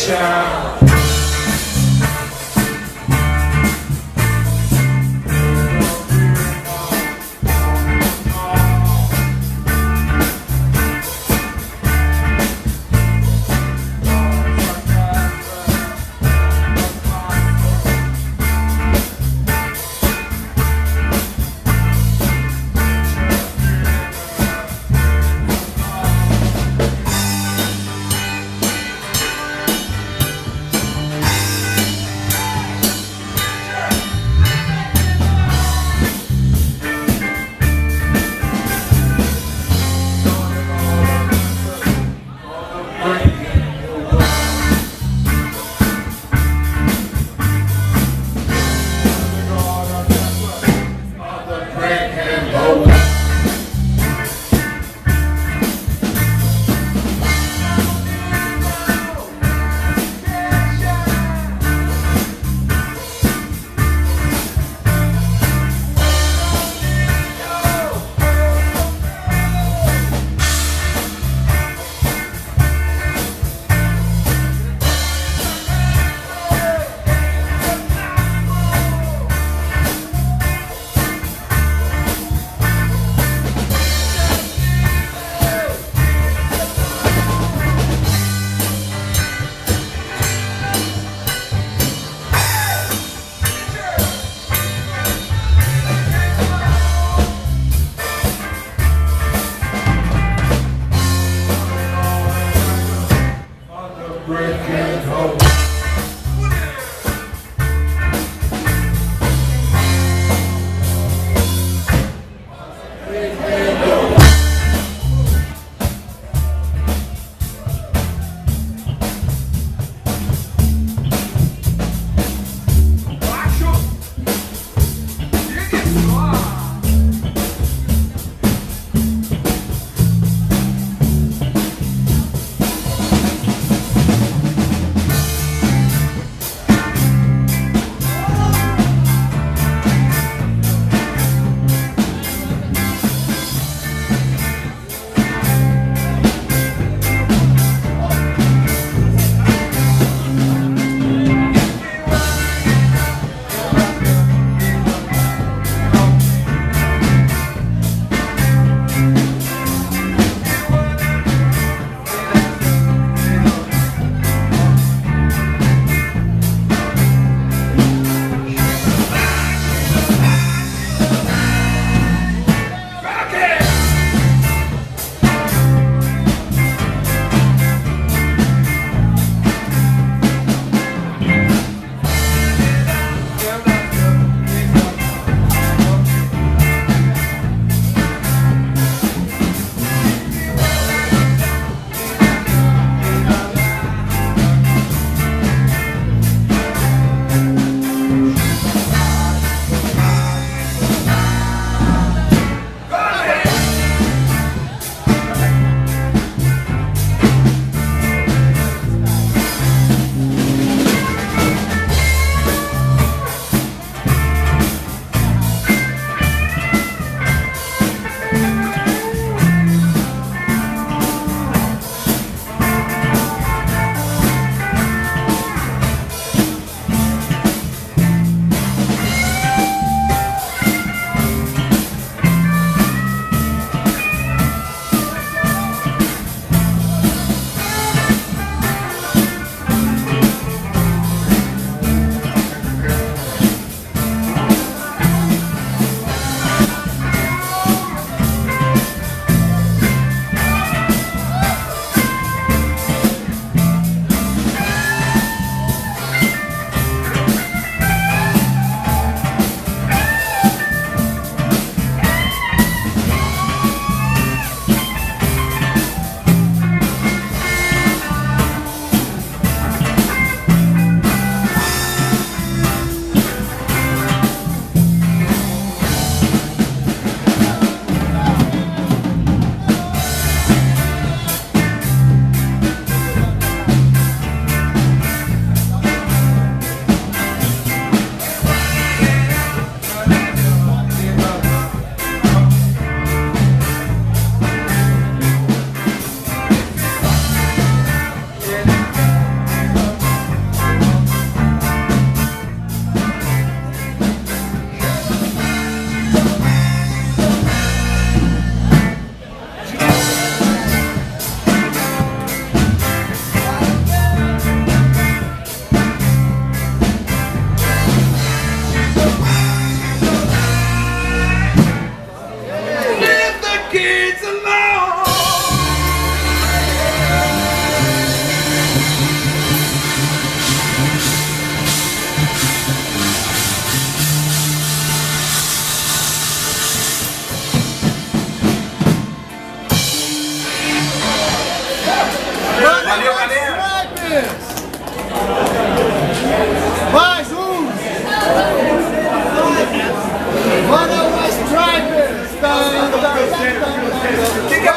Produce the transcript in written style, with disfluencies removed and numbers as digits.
shout. Palmeiras. Mais Manda mais strikers.